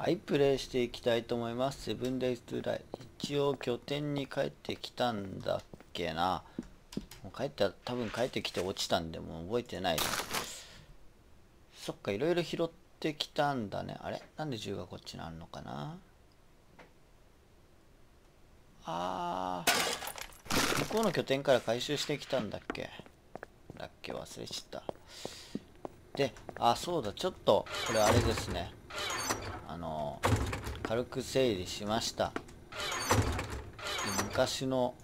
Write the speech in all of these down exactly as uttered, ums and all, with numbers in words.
はい、プレイしていきたいと思います。セブンデイズトゥダイ。一応拠点に帰ってきたんだっけな。もう帰った、多分帰ってきて落ちたんで、もう覚えてない。そっか、いろいろ拾ってきたんだね。あれなんで銃がこっちにあるのかな。あー、向こうの拠点から回収してきたんだっけだっけ忘れちった。で、あ、そうだ、ちょっと、これあれですね。あの軽く整理しました。昔の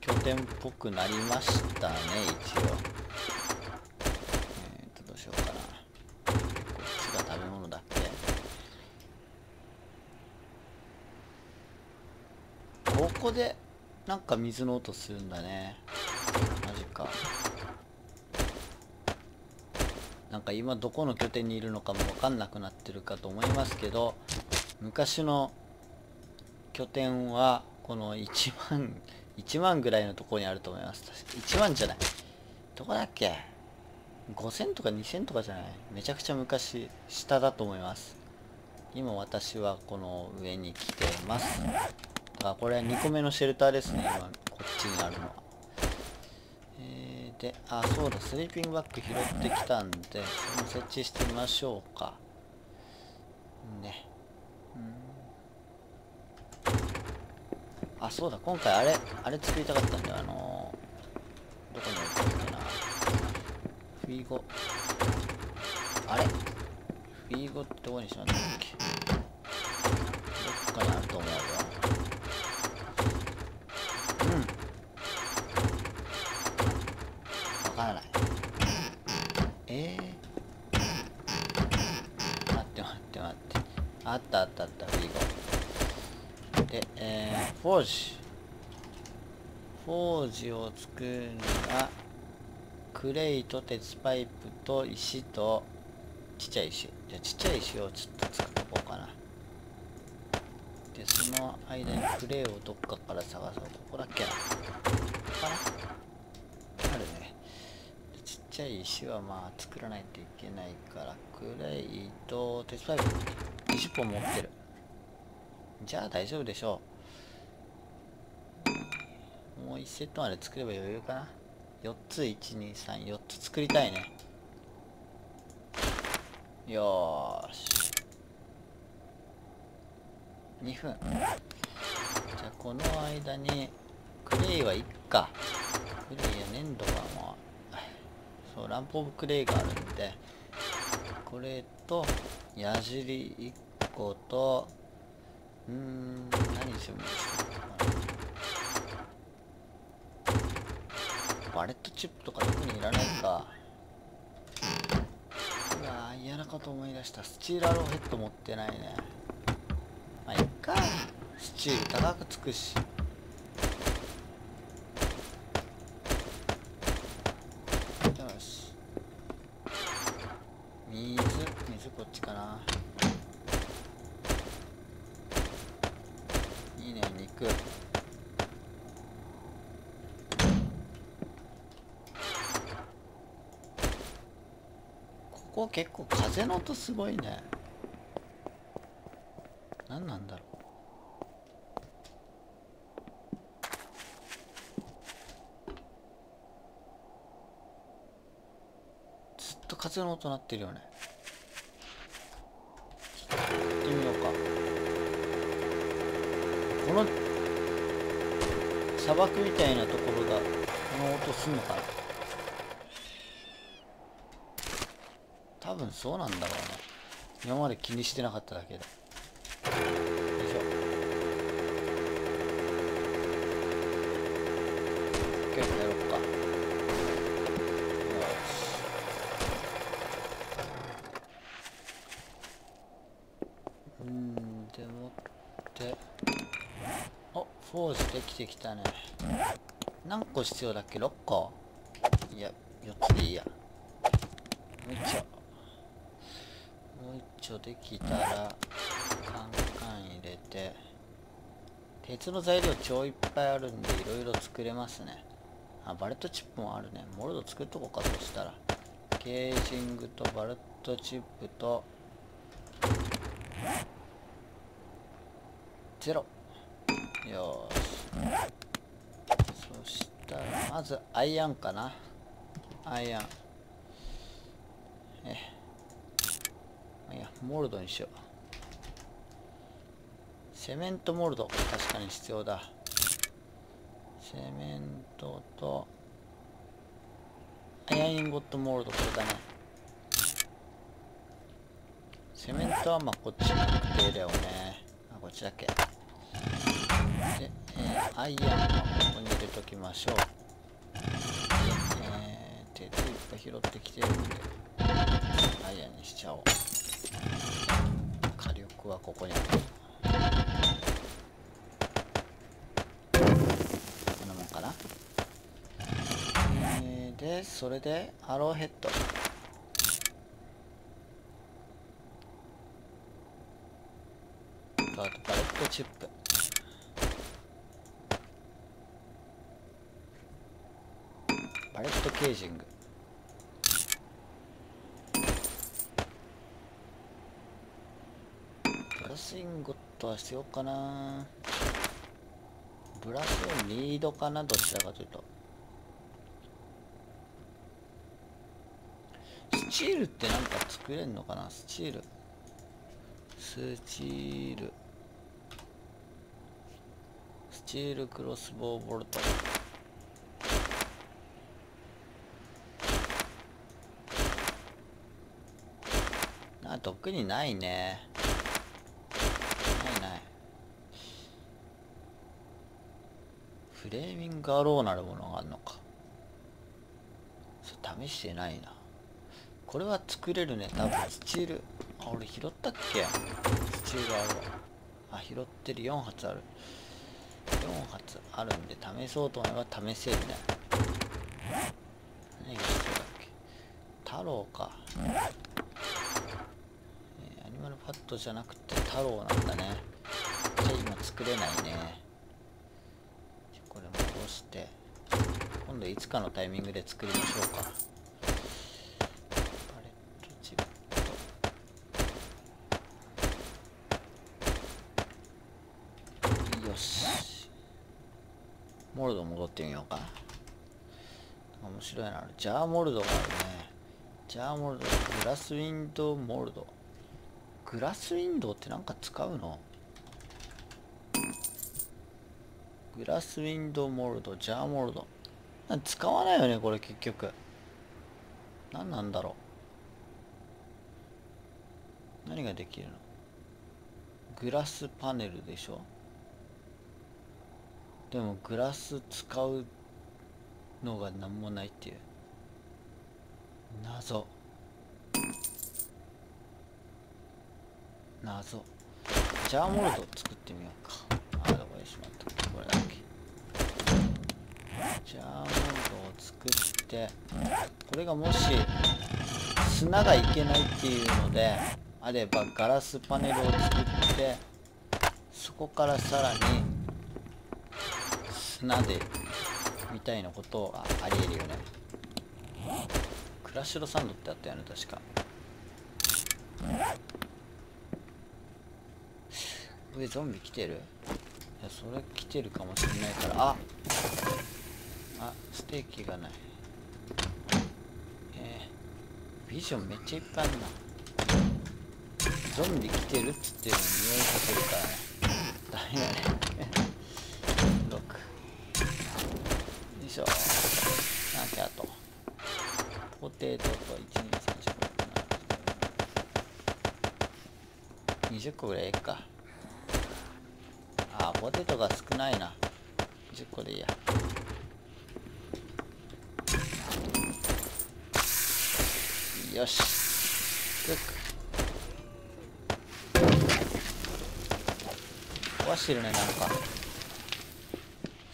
拠点っぽくなりましたね。一応えー、っとどうしようかな。こっちが食べ物だっけ。ここでなんか水の音するんだね。マジか。なんか今どこの拠点にいるのかも分かんなくなってるかと思いますけど、昔の拠点はこのいちまんぐらいのところにあると思います。いちまんじゃない、どこだっけ、ごせんとかにせんとかじゃない。めちゃくちゃ昔、下だと思います。今私はこの上に来てます。だからこれはにこめのシェルターですね、今こっちにあるのは。で、あ、そうだ、スリーピングバッグ拾ってきたんで、それ設置してみましょうか。ね。うん。あ、そうだ、今回あれ、あれ作りたかったんで、あのー、どこに置いてるかな。フィーゴ。あれフィーゴってどこにしまったっけ。どっかにあると思うよ。わからない。えー、待って待って待って。あったあったあった、フィーゴ。で、えー、フォージ。フォージを作るのが、クレイと鉄パイプと石と、ちっちゃい石。じゃあちっちゃい石をちょっと使っておこうかな。で、その間にクレイをどっかから探そう。ここだっけな。ここかな。ちっちゃい石はまあ作らないといけないから、クレイと鉄パイプにじゅっぽん持ってる。じゃあ大丈夫でしょう。もういちセットまで作れば余裕かな。よっつ、いちにさんよんつ作りたいね。よーし、にふん。じゃあこの間にクレイはいっか。クレイや粘土はもうランプオブクレイがあるんで、これと矢尻いっこと、うーん、何にしよう。バレットチップとか特にいらないか。うわー、嫌なこと思い出した。スチールアローヘッド持ってないね。まあいっか、スチール高くつくし。こっちかな。いいね、肉。ここ結構風の音すごいね。何なんだろう。ずっと風の音鳴ってるよね。この砂漠みたいなところがこの音すんのかな。多分そうなんだろうね。今まで気にしてなかっただけで。よいしょ。結構やろうか。よし。うん、でもって。お、フォージできてきたね。何個必要だっけ。ろっこ。いや、よっつでいいや。もう一丁、もう一丁できたらカンカン入れて。鉄の材料超いっぱいあるんで、いろいろ作れますね。あ、バレットチップもあるね。モルド作っとこうか。そしたらケージングとバレットチップとゼロ。よし。そしたらまずアイアンかな。アイアン。え。いや、モルドにしよう。セメントモルド、確かに必要だ。セメントとアイアンインゴットモールド、これだね。セメントはまあこっち確定だよね。あ、こっちだけ。で、えー、アイアンはここに入れときましょう。えー、手でいっぱい拾ってきてるんで、アイアンにしちゃおう。火力はここにある。で、それでアローヘッド、あとバレットチップ、バレットケージング、ブラスインゴットは必要かな。ブラスをニードかな、どちらかというと。スチールってなんか作れんのかな。スチールスチールスチールクロスボウボルト、あ、特にないね。ないない。フレーミングアローなるものがあるのか。それ試してないな。これは作れるね、多分。スチール、あ、俺拾ったっけ。スチールあるわ。あ、拾ってる。よん発ある。よん発あるんで、試そうと思えば試せるね。何が必要だっけ。太郎か、えー、アニマルパッドじゃなくて太郎なんだね。じゃあ今作れないね。これ戻して、今度いつかのタイミングで作りましょうか。モルド戻ってみようか。面白いな。ジャーモルドがあるね。ジャーモルド、グラスウィンドウモルド。グラスウィンドウってなんか使うの。グラスウィンドウモルド、ジャーモルド。なんか使わないよね、これ結局。何なんだろう。何ができるの。グラスパネルでしょ。でもグラス使うのが何もないっていう謎謎。ジャーモルドを作ってみようか。あ、どこにしまった。これだけジャーモルドを作って、これがもし砂がいけないっていうのであればガラスパネルを作って、そこからさらに砂でみたいなことがありえるよね。クラッシュドサンドってあったよね、確か。上ゾンビ来てる。いや、それ来てるかもしれないから。ああ、ステーキがない。えー、ビジョンめっちゃいっぱいあるな。ゾンビ来てるっつってるのに匂いさせるからね。ダメだね。よいしょ。なんてあとポテトといちにさんしごろくななはちにじゅっこぐらいいくか。あー、ポテトが少ないな。じゅっこでいいや。よし、壊してるね、なんか。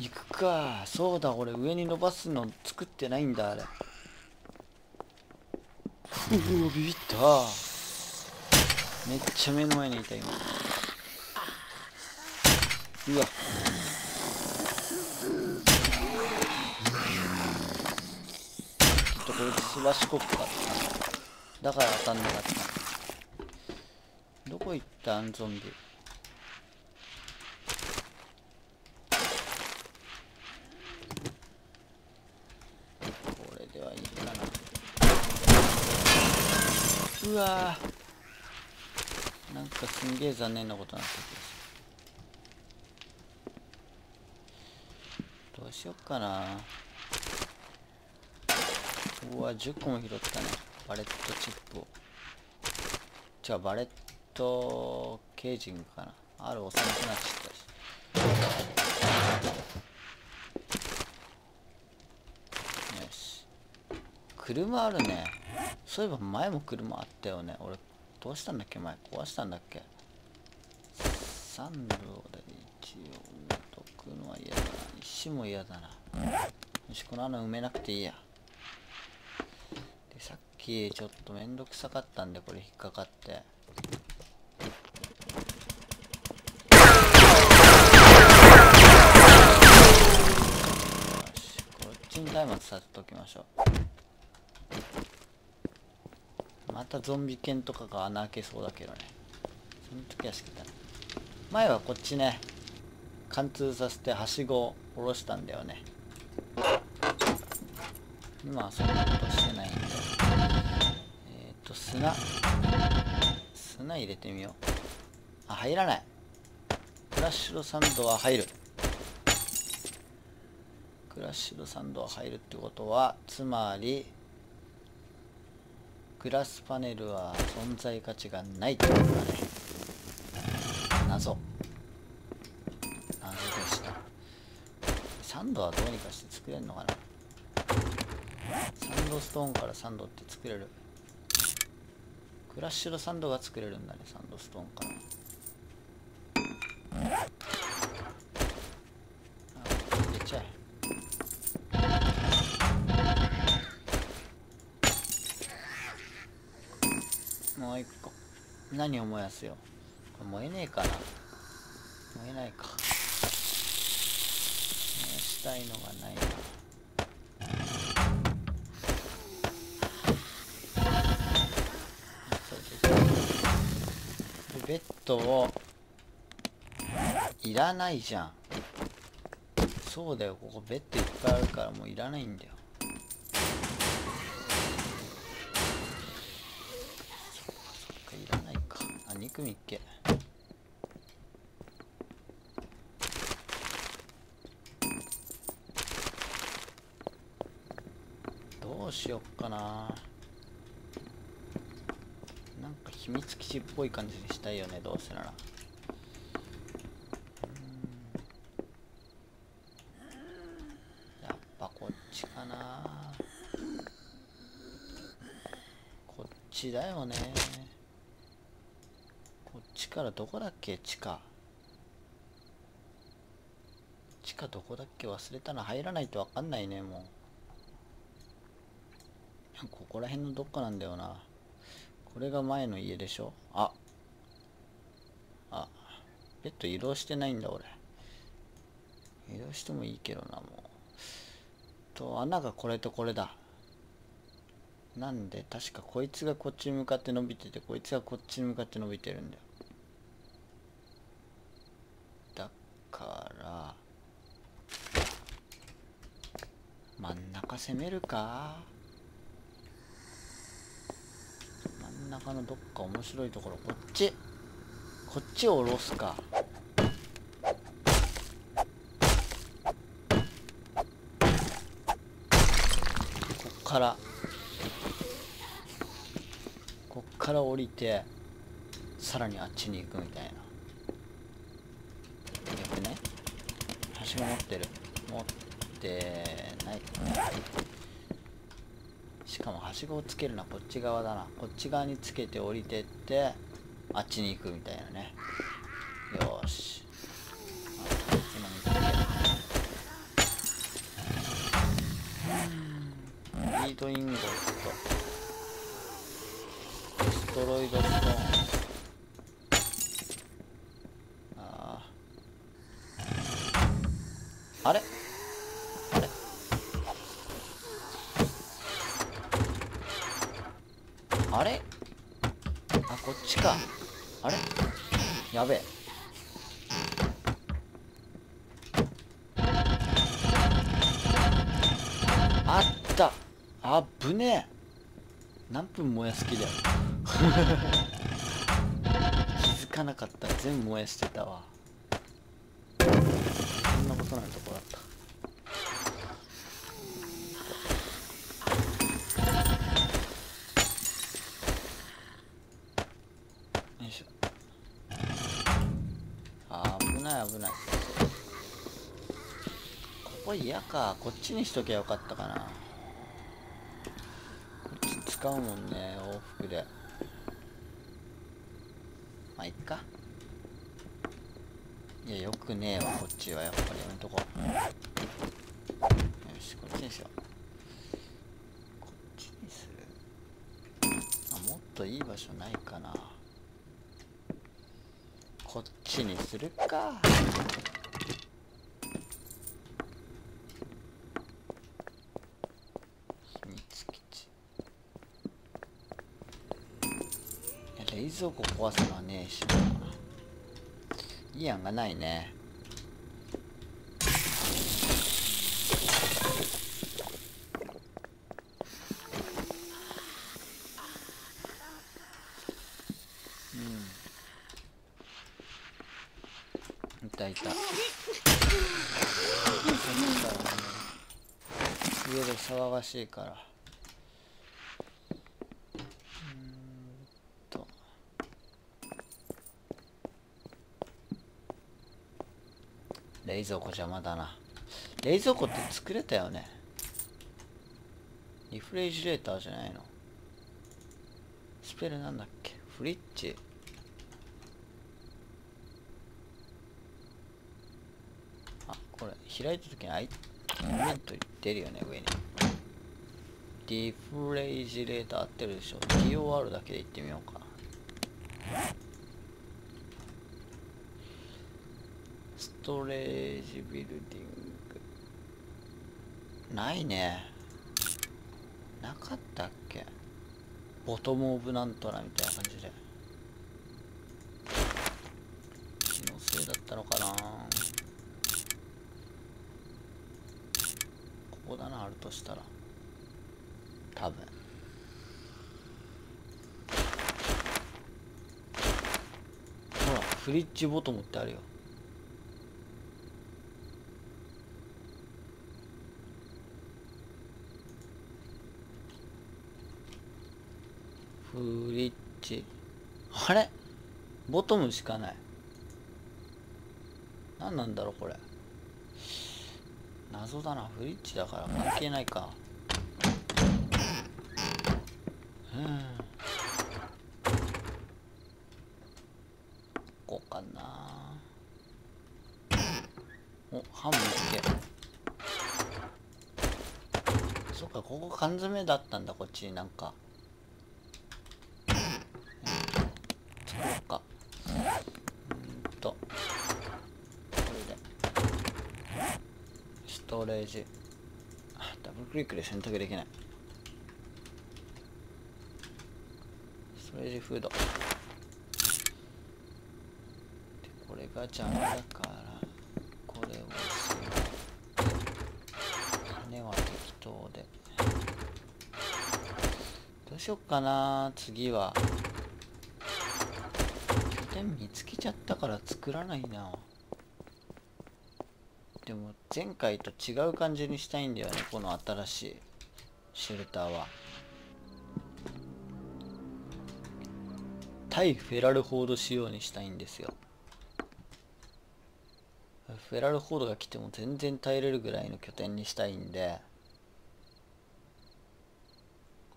行くか。そうだ、俺上に伸ばすの作ってないんだ、あれ。うわ、ビビった。めっちゃ目の前にいた今。うわ、きっとこれすばしこっかった。だから当たんなかった。どこ行ったんゾンビ。これではいいかな。うわー、なんかすんげえ残念なことになってきた。どうしよっかな。うわ、じゅっこも拾ったね。バレットチップを。じゃあバレットケージングかな。ある押さなくなっちゃったし。よし。車あるね。そういえば前も車あったよね。俺、どうしたんだっけ前。壊したんだっけ。サンドで一応置くのは嫌だな。石も嫌だな。よし、この穴埋めなくていいや。さっきちょっとめんどくさかったんでこれ引っかかって、よし、こっちに松明させておきましょう。またゾンビ犬とかが穴開けそうだけどね。その時はしかたない。前はこっちね、貫通させてはしごを下ろしたんだよね。今はそんなことしてないんで、砂砂入れてみよう。あ、入らない。クラッシュドサンドは入る。クラッシュドサンドは入るってことは、つまりグラスパネルは存在価値がないってことだね。謎謎でした。サンドはどうにかして作れるのかな。サンドストーンからサンドって作れる。クラッシュドサンドが作れるんだね。サンドストーンかな。あ、入れちゃえ。もう一個何を燃やすよ。これ燃えねえかな。燃えないか。燃やしたいのがないな。ベッドをいらないじゃん。そうだよ、ここベッドいっぱいあるからもういらないんだよ。そっかそっか、いらないか。あ、に組いっけ。どうしよっかな。なんか秘密基地っぽい感じにしたいよね、どうせなら。やっぱこっちかな。こっちだよね。こっちからどこだっけ。地下地下どこだっけ。忘れたな。入らないと分かんないね。もうここら辺のどっかなんだよな。これが前の家でしょ。ああ、ベッド移動してないんだ俺。移動してもいいけどな。もうと穴がこれとこれだ。なんで確かこいつがこっちに向かって伸びてて、こいつがこっちに向かって伸びてるんだよ。だから真ん中攻めるか。真ん中のどっか面白いところ。こっちこっちを下ろすか。こっからこっから降りて、さらにあっちに行くみたいな。よくね、はしご持ってる持ってない。しかもはしごをつけるのはこっち側だな。こっち側につけて降りてってあっちに行くみたいなね。よーし、今見つけた。ビートインゴット、デストロイドストーン。ああ、あれあれ、あ、こっちか。あれやべえ。あった。あっぶねえ。何分燃やす気だよ気づかなかった。全部燃やしてたわ。そんなことないとこだった。危ない。ここ嫌か。こっちにしときゃよかったかな。こっち使うもんね、往復で。まあいっか。いやよくねえわ。こっちはやっぱりやめとこう。よしこっちにしよう。こっちにする。あ、もっといい場所ないかな。こっちにするか。秘密基地。冷蔵庫壊すのはねえしな。いい案がないね。いたいた。家で騒がしいから。うーんと冷蔵庫邪魔だな。冷蔵庫って作れたよね。リフレジュレーターじゃないの。スペルなんだっけ。フリッジ。これ開いた時にアイメント出るよね、上に。リフレジュレーター合ってるでしょ。 ティーオーアール だけでいってみようか。ストレージビルディングないね。なかったっけ。ボトムオブなんとらみたいな感じで気のせいだったのかな。ここだな、あるとしたら多分。ほらフリッジボトムってあるよ。フリッジあれボトムしかない。何なんだろうこれ。謎だな。フリッジだから関係ないか。うん。こうかな。お、ハムいける。そっか、ここ缶詰だったんだ、こっちになんか。作ろうか。うんと。ストレージ。ダブルクリックで選択できない。ストレージフードでこれが邪魔だからこれをする。羽は適当でどうしよっかな。次は拠点見つけちゃったから作らないな。でも前回と違う感じにしたいんだよね、この新しいシェルターは。対フェラルホード仕様にしたいんですよ。フェラルホードが来ても全然耐えれるぐらいの拠点にしたいんで、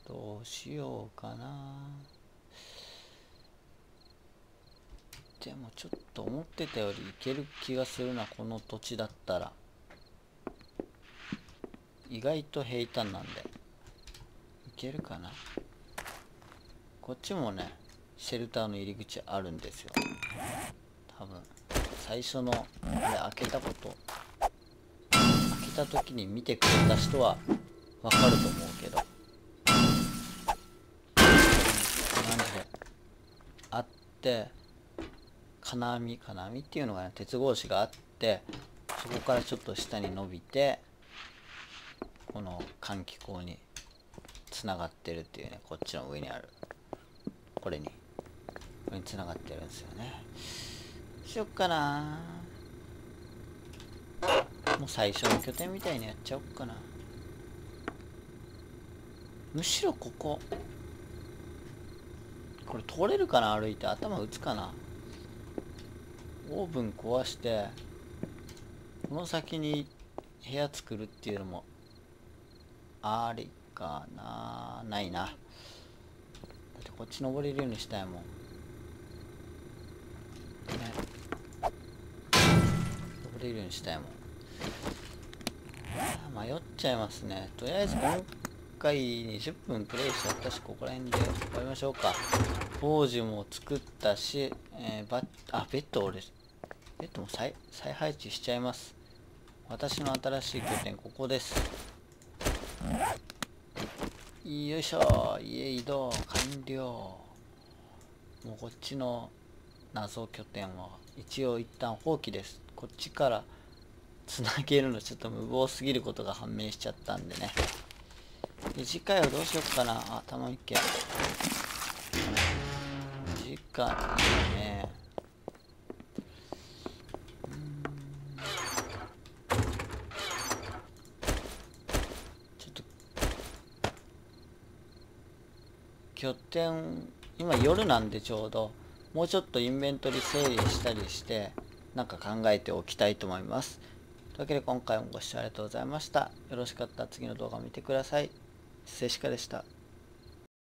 どうしようかな。でもちょっと思ってたよりいける気がするな、この土地だったら。意外と平坦なんでいけるかな。こっちもねシェルターの入り口あるんですよ。多分最初のこれ開けたこと、開けた時に見てくれた人は分かると思うけど、なんであって金網、金網っていうのがね、鉄格子があって、そこからちょっと下に伸びてこの換気口につながってるっていうね、こっちの上にあるこれにこれにつながってるんですよね。しよっかな。もう最初の拠点みたいにやっちゃおっかな。むしろこここれ通れるかな、歩いて。頭打つかな。オーブン壊してこの先に部屋作るっていうのもありかな。ないな。だってこっち登れるようにしたいもん。登れるようにしたいもん。迷っちゃいますね。とりあえず今回にじゅっぷんプレイしちゃったし、ここら辺で終わりましょうか。防樹も作ったし、えー、バッあベッド俺ベッドも 再, 再配置しちゃいます。私の新しい拠点ここです。よいしょ。家移動完了。もうこっちの謎拠点は一応一旦放棄です。こっちからつなげるのちょっと無謀すぎることが判明しちゃったんでね。で次回はどうしようかな。あ、頭一件次回ね、拠点今夜なんでちょうどもうちょっとインベントリ整理したりしてなんか考えておきたいと思います。というわけで今回もご視聴ありがとうございました。よろしかったら次の動画を見てください。失礼しかでした。